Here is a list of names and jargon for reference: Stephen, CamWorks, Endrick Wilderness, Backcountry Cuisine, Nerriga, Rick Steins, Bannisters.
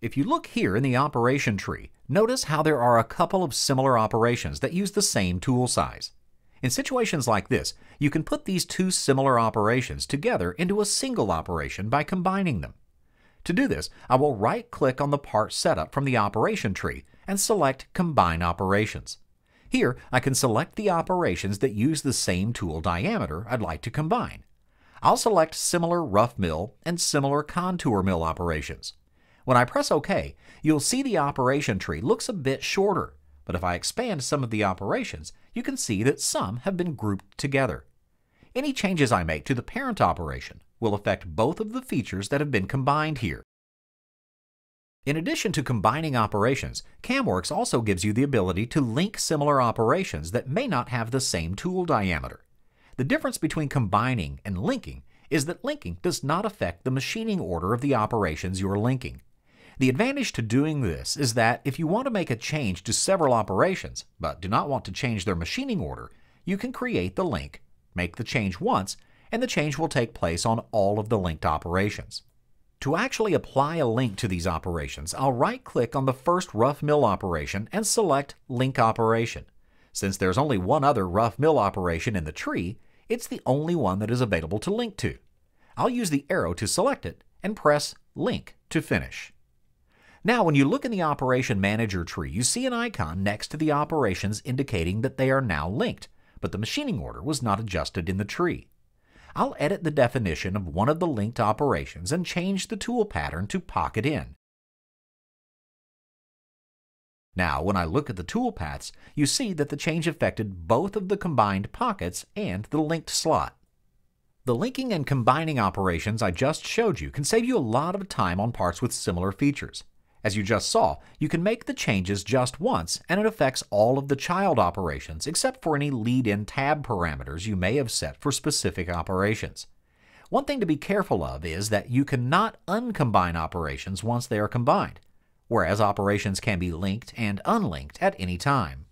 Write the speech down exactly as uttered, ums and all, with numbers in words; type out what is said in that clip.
If you look here in the operation tree, notice how there are a couple of similar operations that use the same tool size. In situations like this, you can put these two similar operations together into a single operation by combining them. To do this, I will right-click on the part setup from the operation tree and select Combine Operations. Here, I can select the operations that use the same tool diameter I'd like to combine. I'll select similar rough mill and similar contour mill operations. When I press OK, you'll see the operation tree looks a bit shorter, but if I expand some of the operations, you can see that some have been grouped together. Any changes I make to the parent operation will affect both of the features that have been combined here. In addition to combining operations, CamWorks also gives you the ability to link similar operations that may not have the same tool diameter. The difference between combining and linking is that linking does not affect the machining order of the operations you're linking. The advantage to doing this is that if you want to make a change to several operations but do not want to change their machining order, you can create the link, make the change once, and the change will take place on all of the linked operations. To actually apply a link to these operations, I'll right-click on the first rough mill operation and select Link Operation. Since there's only one other rough mill operation in the tree, it's the only one that is available to link to. I'll use the arrow to select it and press Link to finish. Now, when you look in the Operation Manager tree, you see an icon next to the operations indicating that they are now linked, but the machining order was not adjusted in the tree. I'll edit the definition of one of the linked operations and change the tool pattern to Pocket In. Now, when I look at the tool paths, you see that the change affected both of the combined pockets and the linked slot. The linking and combining operations I just showed you can save you a lot of time on parts with similar features. As you just saw, you can make the changes just once and it affects all of the child operations except for any lead-in tab parameters you may have set for specific operations. One thing to be careful of is that you cannot uncombine operations once they are combined, whereas operations can be linked and unlinked at any time.